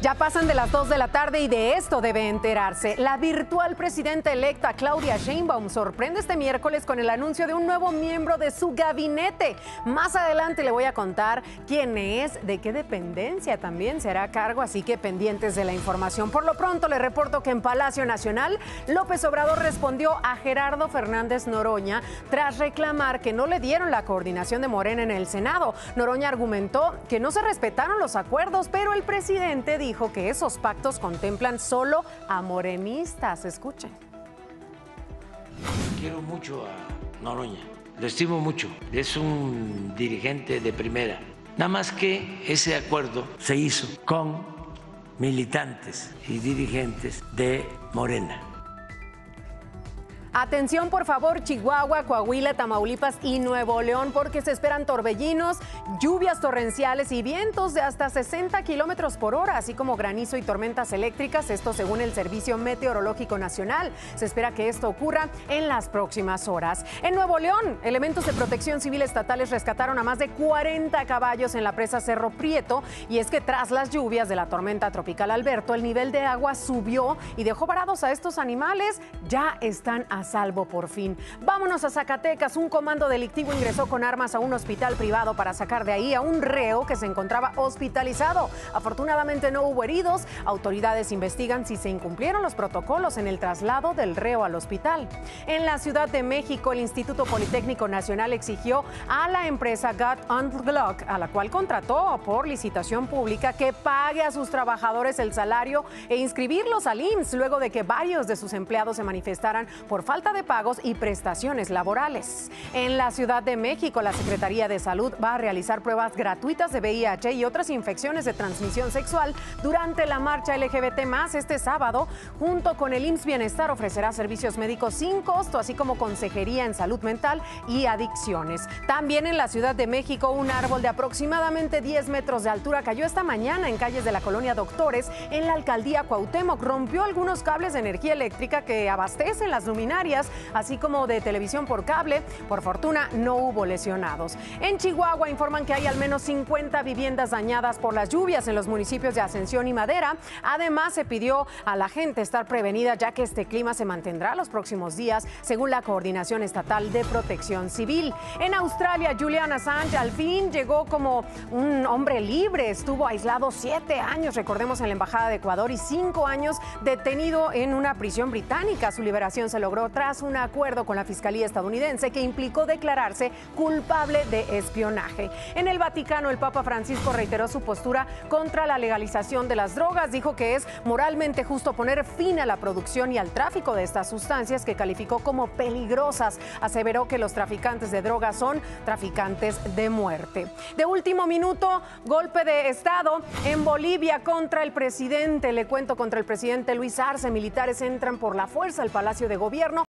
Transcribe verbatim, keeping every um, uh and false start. Ya pasan de las dos de la tarde y de esto debe enterarse. La virtual presidenta electa Claudia Sheinbaum sorprende este miércoles con el anuncio de un nuevo miembro de su gabinete. Más adelante le voy a contar quién es, de qué dependencia también se hará cargo, así que pendientes de la información. Por lo pronto le reporto que en Palacio Nacional, López Obrador respondió a Gerardo Fernández Noroña tras reclamar que no le dieron la coordinación de Morena en el Senado. Noroña argumentó que no se respetaron los acuerdos, pero el presidente dijo dijo que esos pactos contemplan solo a morenistas. Escuchen. Quiero mucho a Noroña, lo estimo mucho, es un dirigente de primera. Nada más que ese acuerdo se hizo con militantes y dirigentes de Morena. Atención, por favor, Chihuahua, Coahuila, Tamaulipas y Nuevo León, porque se esperan torbellinos, lluvias torrenciales y vientos de hasta sesenta kilómetros por hora, así como granizo y tormentas eléctricas, esto según el Servicio Meteorológico Nacional. Se espera que esto ocurra en las próximas horas. En Nuevo León, elementos de protección civil estatales rescataron a más de cuarenta caballos en la presa Cerro Prieto, y es que tras las lluvias de la tormenta tropical Alberto, el nivel de agua subió y dejó varados a estos animales. Ya están a salvo por fin. Vámonos a Zacatecas. Un comando delictivo ingresó con armas a un hospital privado para sacar de ahí a un reo que se encontraba hospitalizado. Afortunadamente no hubo heridos. Autoridades investigan si se incumplieron los protocolos en el traslado del reo al hospital. En la Ciudad de México, el Instituto Politécnico Nacional exigió a la empresa Got Under the Lock, a la cual contrató por licitación pública, que pague a sus trabajadores el salario e inscribirlos al I M S S luego de que varios de sus empleados se manifestaran por falta de pagos y prestaciones laborales. En la Ciudad de México, la Secretaría de Salud va a realizar pruebas gratuitas de V I H y otras infecciones de transmisión sexual durante la marcha L G B T más, este sábado. Junto con el I M S S-Bienestar ofrecerá servicios médicos sin costo, así como consejería en salud mental y adicciones. También en la Ciudad de México, un árbol de aproximadamente diez metros de altura cayó esta mañana en calles de la Colonia Doctores, en la alcaldía Cuauhtémoc. Rompió algunos cables de energía eléctrica que abastecen las luminarias, así como de televisión por cable. Por fortuna no hubo lesionados. En Chihuahua informan que hay al menos cincuenta viviendas dañadas por las lluvias en los municipios de Ascensión y Madera. Además, se pidió a la gente estar prevenida, ya que este clima se mantendrá los próximos días, según la Coordinación Estatal de Protección Civil. En Australia, Julian Assange al fin llegó como un hombre libre. Estuvo aislado siete años, recordemos, en la Embajada de Ecuador, y cinco años detenido en una prisión británica. Su liberación se logró tras un acuerdo con la Fiscalía estadounidense que implicó declararse culpable de espionaje. En el Vaticano, el Papa Francisco reiteró su postura contra la legalización de las drogas. Dijo que es moralmente justo poner fin a la producción y al tráfico de estas sustancias, que calificó como peligrosas. Aseveró que los traficantes de drogas son traficantes de muerte. De último minuto, golpe de Estado en Bolivia contra el presidente. Le cuento, contra el presidente Luis Arce, militares entran por la fuerza al Palacio de Gobierno